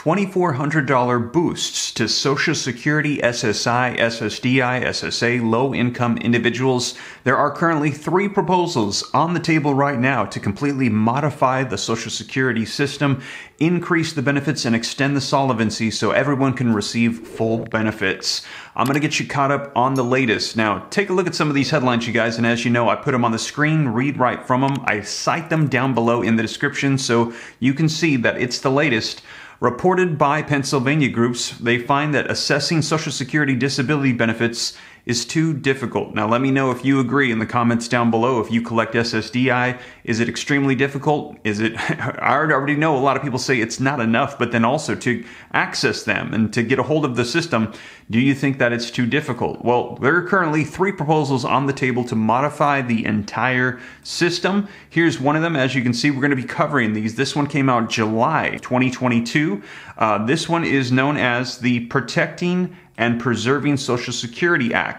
$2,400 boosts to Social Security, SSI, SSDI, SSA, low-income individuals. There are currently 3 proposals on the table right now to completely modify the Social Security system, increase the benefits, and extend the solvency so everyone can receive full benefits. I'm going to get you caught up on the latest. Now, take a look at some of these headlines, you guys, and as you know, I put them on the screen, read right from them. I cite them down below in the description so you can see that it's the latest. Reported by Pennsylvania groups, they find that assessing Social Security disability benefits is too difficult. Now, let me know if you agree in the comments down below. If you collect SSDI, is it extremely difficult? Is it? I already know a lot of people say it's not enough, but then also to access them and to get a hold of the system, do you think that it's too difficult? Well, there are currently 3 proposals on the table to modify the entire system. Here's one of them. As you can see, we're going to be covering these. This one came out July 2022. This one is known as the Protecting and Preserving Social Security Act.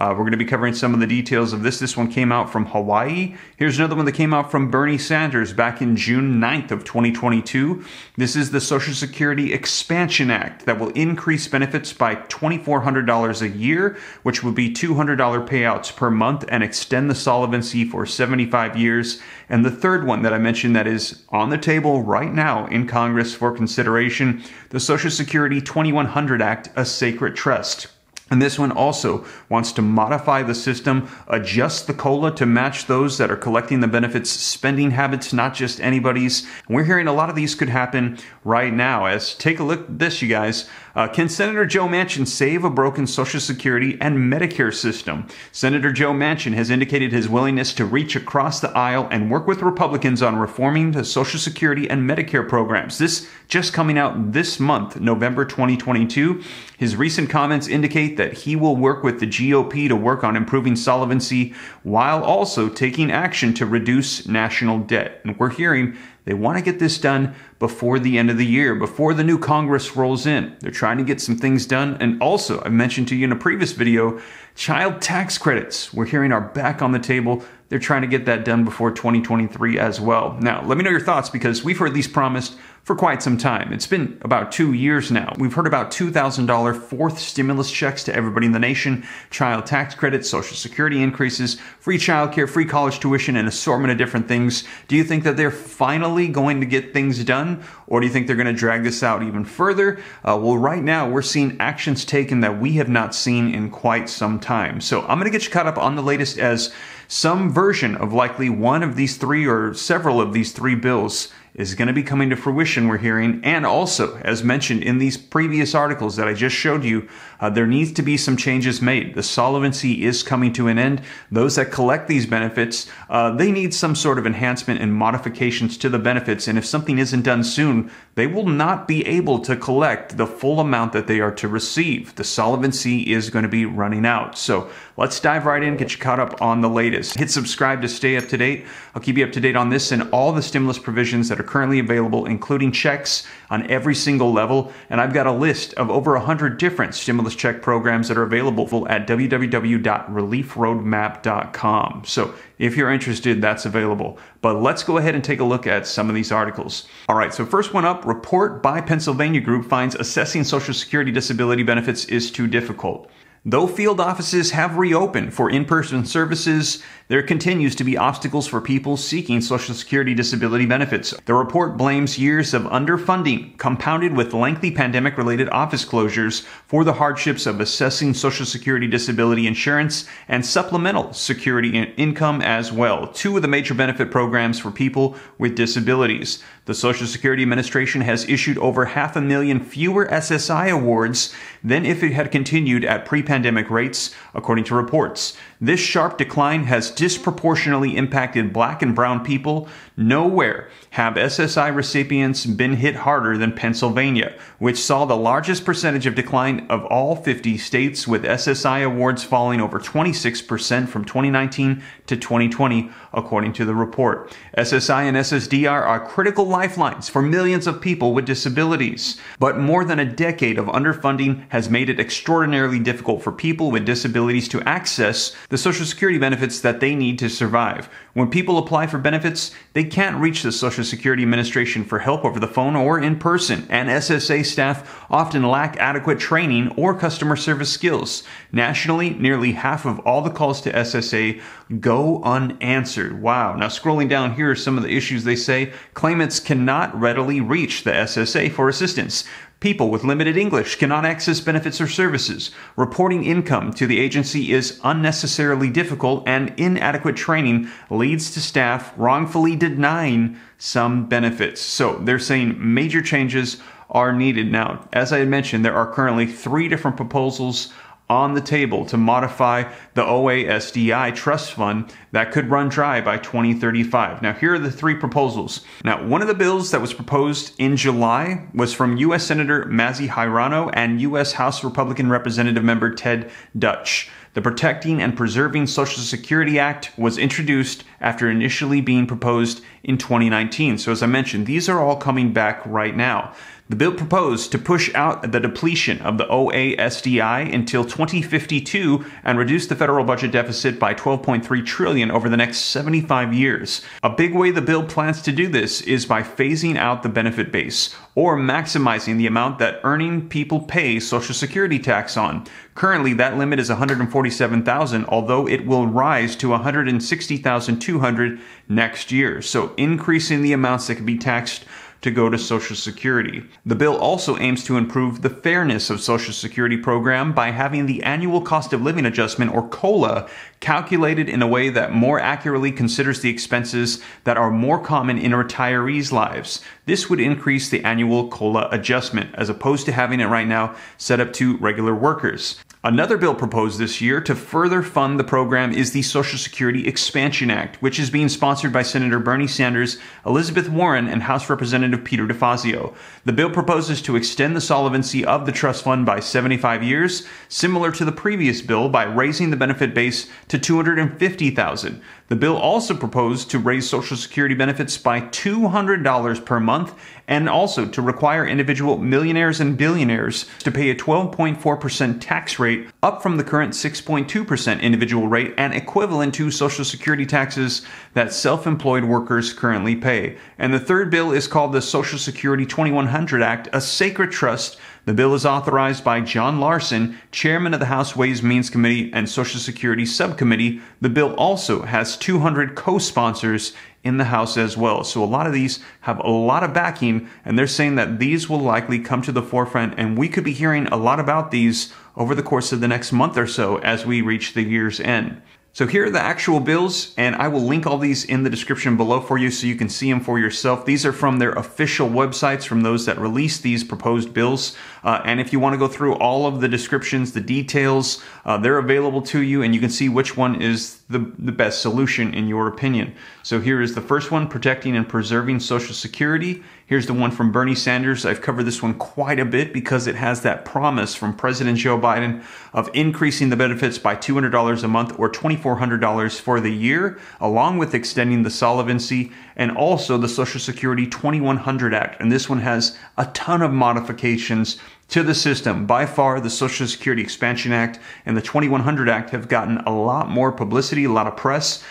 We're going to be covering some of the details of this. This one came out from Hawaii. Here's another one that came out from Bernie Sanders back in June 9th of 2022. This is the Social Security Expansion Act that will increase benefits by $2,400 a year, which would be $200 payouts per month, and extend the solvency for 75 years. And the third one that I mentioned that is on the table right now in Congress for consideration, the Social Security 2100 Act, a sacred trust. And this one also wants to modify the system, adjust the COLA to match those that are collecting the benefits' spending habits, not just anybody's. And we're hearing a lot of these could happen right now. As take a look at this, you guys. Can Senator Joe Manchin save a broken Social Security and Medicare system? Senator Joe Manchin has indicated his willingness to reach across the aisle and work with Republicans on reforming the Social Security and Medicare programs. This just coming out this month, November 2022. His recent comments indicate that he will work with the GOP to work on improving solvency while also taking action to reduce national debt. And we're hearing they want to get this done before the end of the year, before the new Congress rolls in. They're trying to get some things done. And also, I mentioned to you in a previous video, child tax credits, we're hearing, are back on the table. They're trying to get that done before 2023 as well. Now, let me know your thoughts, because we've heard these promised for quite some time. It's been about 2 years now. We've heard about $2,000 fourth stimulus checks to everybody in the nation, child tax credits, Social Security increases, free childcare, free college tuition, and assortment of different things. Do you think that they're finally going to get things done, or do you think they're going to drag this out even further? Well, right now we're seeing actions taken that we have not seen in quite some time. So I'm going to get you caught up on the latest as some version of likely one of these 3 or several of these 3 bills is going to be coming to fruition, we're hearing. And also, as mentioned in these previous articles that I just showed you, there needs to be some changes made. The solvency is coming to an end. Those that collect these benefits, they need some sort of enhancement and modifications to the benefits. And if something isn't done soon, they will not be able to collect the full amount that they are to receive. The solvency is going to be running out. So let's dive right in, get you caught up on the latest. Hit subscribe to stay up to date. I'll keep you up to date on this and all the stimulus provisions that are currently available, including checks on every single level. And I've got a list of over 100 different stimulus check programs that are available at www.reliefroadmap.com. So if you're interested, that's available. But let's go ahead and take a look at some of these articles. All right, so first one up, report by Pennsylvania group finds assessing Social Security disability benefits is too difficult. Though field offices have reopened for in-person services, there continues to be obstacles for people seeking Social Security disability benefits. The report blames years of underfunding, compounded with lengthy pandemic-related office closures, for the hardships of assessing Social Security disability insurance and supplemental security income as well, 2 of the major benefit programs for people with disabilities. The Social Security Administration has issued over 500,000 fewer SSI awards than if it had continued at pre-pandemic rates, according to reports. This sharp decline has disproportionately impacted Black and brown people. Nowhere have SSI recipients been hit harder than Pennsylvania, which saw the largest percentage of decline of all 50 states, with SSI awards falling over 26% from 2019 to 2020, according to the report. SSI and SSDI are critical lifelines for millions of people with disabilities, but more than a decade of underfunding has made it extraordinarily difficult for people with disabilities to access the Social Security benefits that they need to survive. When people apply for benefits, they can't reach the Social Security Administration for help over the phone or in person, and SSA staff often lack adequate training or customer service skills. Nationally, nearly half of all the calls to SSA go unanswered. Wow. Now, scrolling down, here are some of the issues they say. Claimants cannot readily reach the SSA for assistance. People with limited English cannot access benefits or services. Reporting income to the agency is unnecessarily difficult, and inadequate training leads to staff wrongfully denying some benefits. So they're saying major changes are needed. Now, as I had mentioned, there are currently 3 different proposals on the table to modify the OASDI trust fund that could run dry by 2035. Now, here are the 3 proposals. Now, one of the bills that was proposed in July was from U.S. Senator Mazie Hirono and U.S. House Republican Representative member Ted Dutch. The Protecting and Preserving Social Security Act was introduced after initially being proposed in 2019. So as I mentioned, these are all coming back right now. The bill proposed to push out the depletion of the OASDI until 2052 and reduce the federal budget deficit by $12.3 trillion over the next 75 years. A big way the bill plans to do this is by phasing out the benefit base, or maximizing the amount that earning people pay Social Security tax on. Currently, that limit is $147,000, although it will rise to $160,200 next year, so increasing the amounts that can be taxed to go to Social Security. The bill also aims to improve the fairness of Social Security program by having the annual cost of living adjustment, or COLA, calculated in a way that more accurately considers the expenses that are more common in retirees' lives. This would increase the annual COLA adjustment, as opposed to having it right now set up to regular workers. Another bill proposed this year to further fund the program is the Social Security Expansion Act, which is being sponsored by Senator Bernie Sanders, Elizabeth Warren, and House Representative Peter DeFazio. The bill proposes to extend the solvency of the trust fund by 75 years, similar to the previous bill, by raising the benefit base to $250,000. The bill also proposed to raise Social Security benefits by $200 per month, and also to require individual millionaires and billionaires to pay a 12.4% tax rate, up from the current 6.2% individual rate, and equivalent to Social Security taxes that self-employed workers currently pay. And the third bill is called the Social Security 2100 Act, a sacred trust. The bill is authorized by John Larson, chairman of the House Ways and Means Committee and Social Security Subcommittee. The bill also has 200 co-sponsors in the House as well. So a lot of these have a lot of backing, and they're saying that these will likely come to the forefront, and we could be hearing a lot about these over the course of the next month or so as we reach the year's end. So here are the actual bills, and I will link all these in the description below for you so you can see them for yourself. These are from their official websites, from those that release these proposed bills. And if you want to go through all of the descriptions, the details, they're available to you, and you can see which one is the best solution in your opinion. So here is the first one, Protecting and Preserving Social Security. Here's the one from Bernie Sanders. I've covered this one quite a bit because it has that promise from President Joe Biden of increasing the benefits by $200 a month, or $2,400 for the year, along with extending the solvency, and also the Social Security 2100 Act. And this one has a ton of modifications to the system. By far, the Social Security Expansion Act and the 2100 Act have gotten a lot more publicity, a lot of press,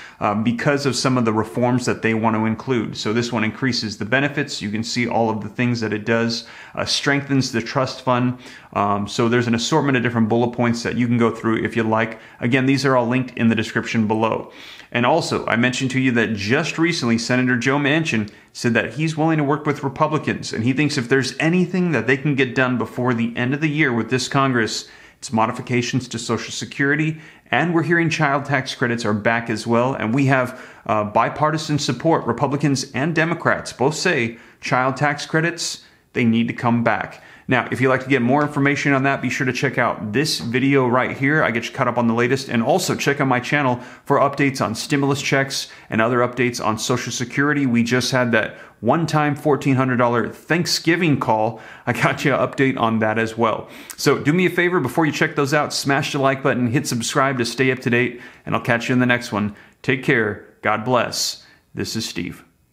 because of some of the reforms that they want to include. So this one increases the benefits. You can see all of the things that it does, strengthens the trust fund. So there's an assortment of different bullet points that you can go through if you like. Again, these are all linked in the description below. And also, I mentioned to you that just recently, Senator Joe Manchin said that he's willing to work with Republicans, and he thinks if there's anything that they can get done before the end of the year with this Congress, it's modifications to Social Security. And we're hearing child tax credits are back as well. And we have bipartisan support. Republicans and Democrats both say child tax credits, they need to come back. Now, if you'd like to get more information on that, be sure to check out this video right here. I get you caught up on the latest, and also check out my channel for updates on stimulus checks and other updates on Social Security. We just had that one-time $1,400 Thanksgiving call. I got you an update on that as well. So do me a favor, before you check those out, smash the like button, hit subscribe to stay up to date, and I'll catch you in the next one. Take care. God bless. This is Steve.